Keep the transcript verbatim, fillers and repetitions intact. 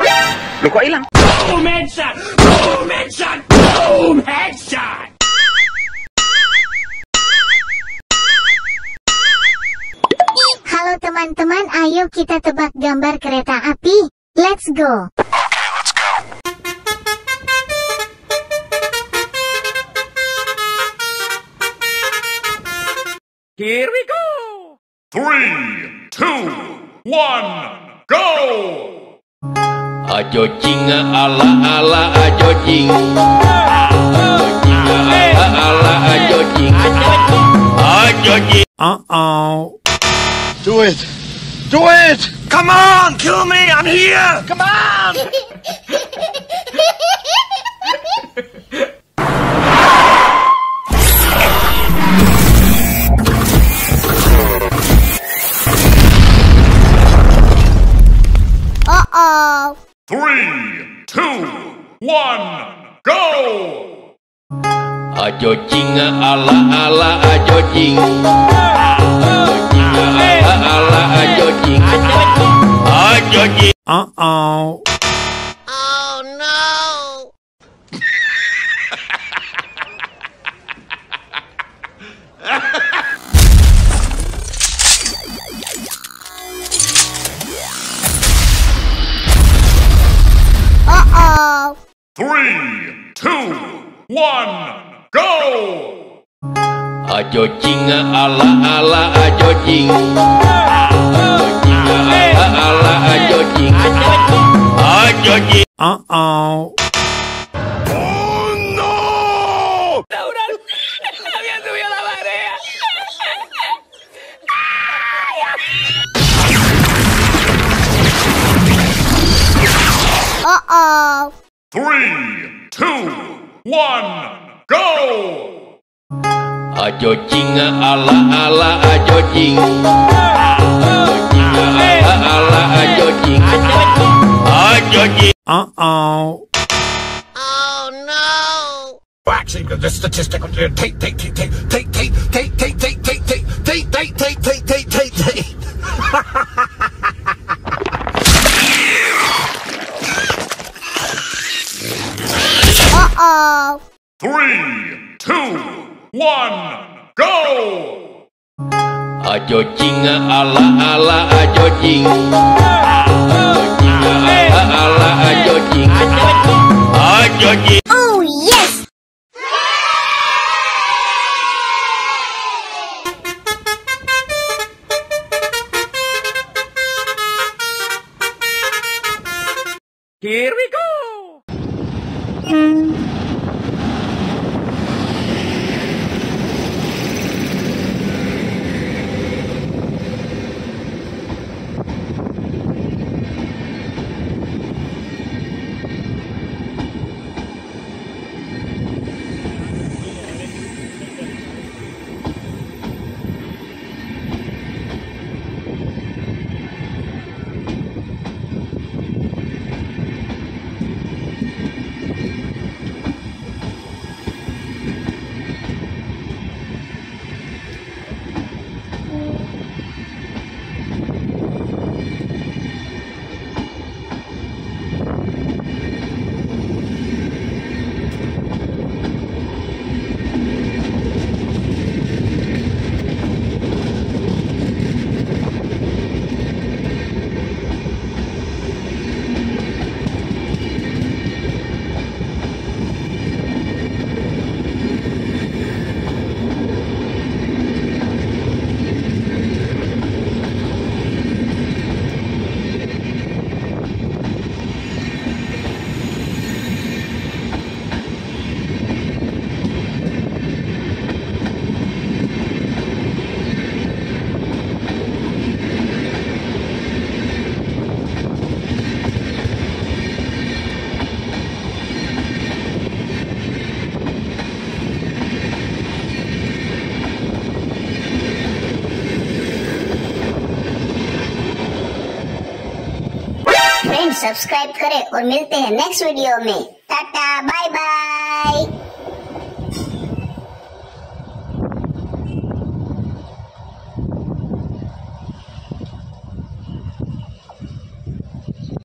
Loh, kok hilang? Boom headshot! Boom headshot! Boom headshot! Halo teman-teman, ayo kita tebak gambar kereta api. Let's go! Okay, let's go! Here we go! Three, two, one, go! Ajo jinga ala ala ajo jing, ajo jinga ala ala ajo jing, ajo jing. Uh oh. Do it, do it. Come on, kill me. I'm here. Come on. Uh oh. Three, two, one, go! Ajo jinga ala ala ajo jing, ajo jinga ala ala ajo jing, ajo jing. Uh oh. Oh no! Three, two, one, go! Ajo jinga ala ala ajo jing, ajo jinga ala ala ajo jing, ajo jing. Uh oh. Oh no! Sauron, había subido la marea. Uh oh. Three, two, one, go! Ajo jinga ala ala ajo jing, ajo jinga ala ala ajo jing, ajo jing. Uh oh. Oh no! Waxing the statistical take take take take take take take take take take take take take take take take take. Uh-oh. Three, two, one, go! Ajo jinga ala ala ajo jing, ajo jinga ala ala ajo jing, ajo jing. Oh yes! Here we go! Subscribe करें और मिलते हैं next video में। Tata, bye bye.